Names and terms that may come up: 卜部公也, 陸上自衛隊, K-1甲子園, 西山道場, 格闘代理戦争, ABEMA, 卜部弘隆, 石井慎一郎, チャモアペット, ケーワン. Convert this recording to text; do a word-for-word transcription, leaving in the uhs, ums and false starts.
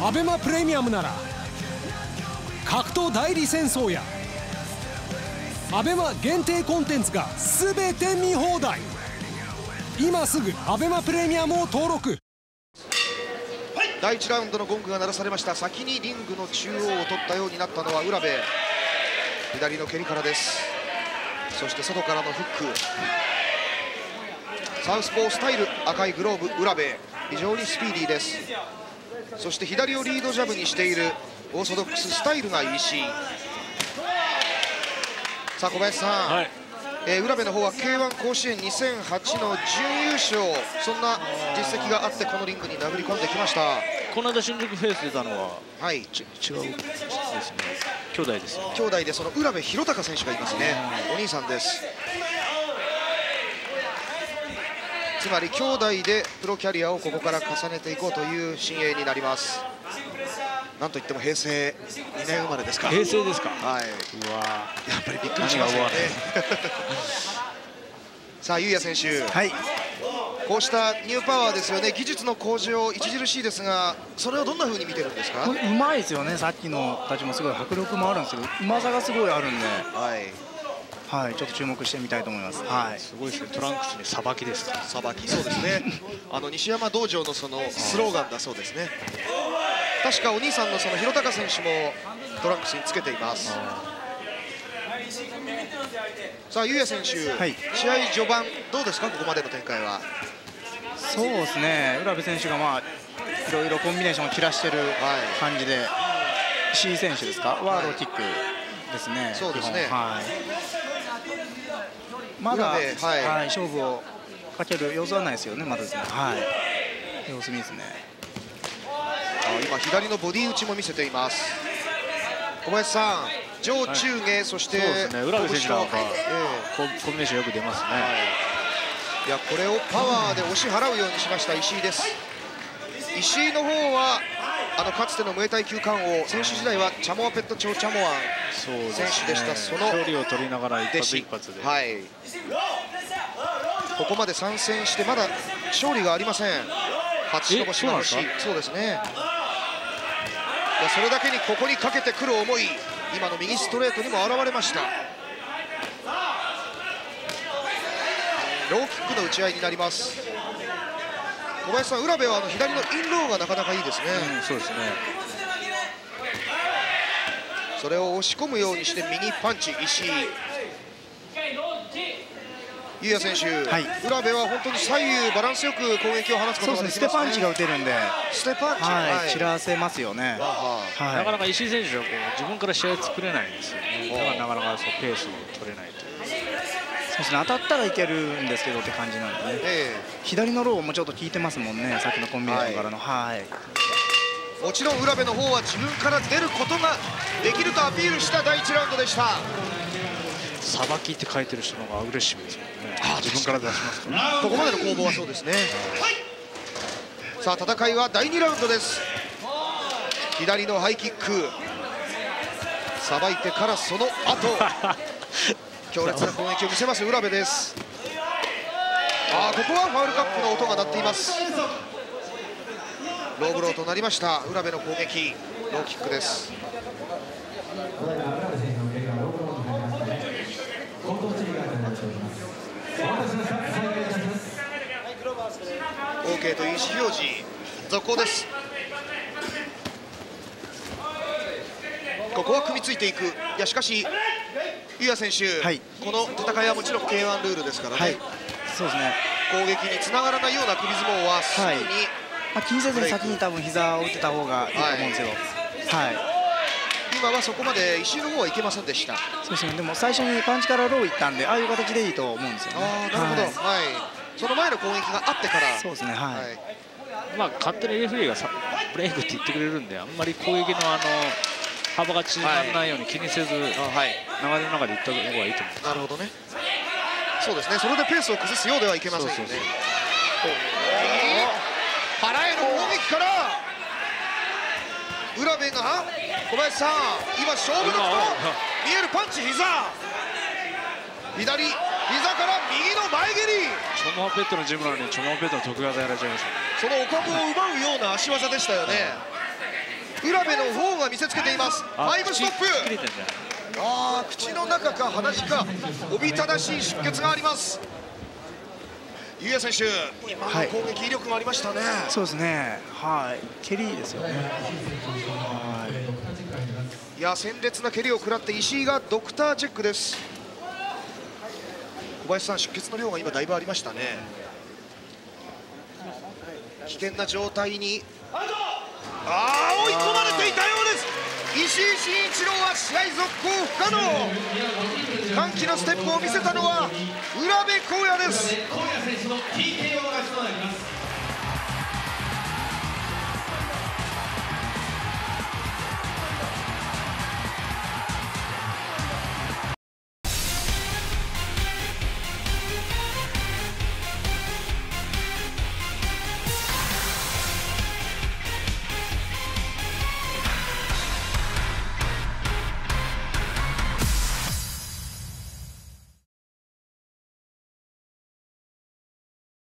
ABEMAプレミアムなら格闘代理戦争や ABEMA 限定コンテンツが全て見放題。今すぐ ABEMA プレミアムを登録。だいいちラウンドのゴングが鳴らされました。先にリングの中央を取ったようになったのは卜部。左の蹴りからです。そして外からのフック、サウスポースタイル、赤いグローブ卜部、非常にスピーディーです。そして左をリードジャブにしているオーソドックススタイルが石井。さあ小林さん、はい、えー、卜部の方は ケーワン 甲子園にせんはちの準優勝、そんな実績があってこのリングに殴り込んできました。この間新宿フェイス出たのは、はい、違うですね、兄弟ですよね。兄弟でその卜部弘隆選手がいますね。お兄さんです。つまり兄弟でプロキャリアをここから重ねていこうという新鋭になります。なんといっても平成にねん生まれですか。平成ですか。はい。うわ。やっぱりびっくりしましたよね。さあ、優也選手。はい。こうしたニューパワーですよね。技術の向上著しいですが、それをどんな風に見てるんですか。うまいですよね。さっきのたちもすごい迫力もあるんですけど、うまさがすごいあるんで。はい。はい、ちょっと注目してみたいと思います。はい、すごいですね。トランクスにさばきですか。さばき。そうですね。あの西山道場のそのスローガンだそうですね。確かお兄さんのその弘隆選手もトランクスにつけています。さあ、優也選手、はい、試合序盤どうですか、ここまでの展開は。そうですね。卜部選手がまあいろいろコンビネーションを切らしてる感じで、はい、石井選手ですか、ワードキックですね。はい、そうですね。はい。まだ、はいはい、勝負をかける様子はないですよね、まだですね、はい、様子見ですね。今、左のボディ打ちも見せています、小林さん、上中下、はい、そして、卜部選手がコンビネーションよく出ますね、はい、いやこれをパワーで押し払うようにしました、石井です。石井の方はあのかつてのムエタイ級冠王、選手時代はチャモアペット超チャモアン選手でした。その距離を取りながら一発一発で、はい、ここまで参戦してまだ勝利がありません。初白星が欲しい。そうですね。いやそれだけにここにかけてくる思い、今の右ストレートにも現れました。ローキックの打ち合いになります。小林さん、卜部はあの左のインローがなかなかいいですね。うん、そうですね。それを押し込むようにして右パンチ、石井。優也選手、はい、卜部は本当に左右バランスよく攻撃を放つことができますね。そうですね、ステパンチが打てるんで、ステパンチ、はいはい、散らせますよね。なかなか石井選手はこう自分から試合作れないんですよね。なかなかそうペースを取れないという。当たったらいけるんですけどって感じなんで、ね、えー、左のローもちょっと効いてますもんね、さっきのコンビニからの、はいはい、もちろん卜部の方は自分から出ることができるとアピールしただいいちラウンドでした。さばきって書いてる人の方がアグレッシブですもんね。自分から出しますから、ここまでの攻防はそうですね、はい、さあ戦いはだいにラウンドです。左のハイキックさばいてからその後強烈な攻撃を見せます卜部です。あー、ここはファウルカップの音が鳴っています。ローブローとなりました。卜部の攻撃、ローキックです。オーケー という意思表示、続行です。ここは組みついていく。いやしかし優也選手、はい、この戦いはもちろん ケーワン ルールですからね、はい、そうですね、攻撃につながらないような首相撲はすぐに、はい、まあ、気にせずに先に多分膝を打てた方がいいと思うんですよ、はい、はい、今はそこまで石井の方はいけませんでした。そうですね、でも最初にパンチからローいったんで、ああいう形でいいと思うんですよね。あー、なるほど、はい、はい、その前の攻撃があってから、そうですね、はい、はい、まあ、勝手に エフエー がさブレイクって言ってくれるんで、あんまり攻撃のあの幅が縮まらないように気にせず、はい、流れの中でいった方がいいと思います。なるほどね。そうですね。それでペースを崩すようではいけませんよね。腹への攻撃から卜部が、小林さん、今勝負の見えるパンチ、膝、左膝から右の前蹴り。チョモアペットのジムなのにチョモアペットの得意技やられちゃいました。そのお株を奪うような足技でしたよね。はい、浦部の方が見せつけています。ファイブストップ。ああ、口の中か鼻血かおびただしい出血があります。優也選手、今の攻撃威力がありましたね。はい、そうですね。はい、蹴りですよね。はい、いや、鮮烈な蹴りを食らって石井がドクターチェックです。小林さん、出血の量が今だいぶありましたね。危険な状態に、ああ、追い込まれていたようです。石井慎一郎は試合続行不可能。歓喜のステップを見せたのは浦部公也です。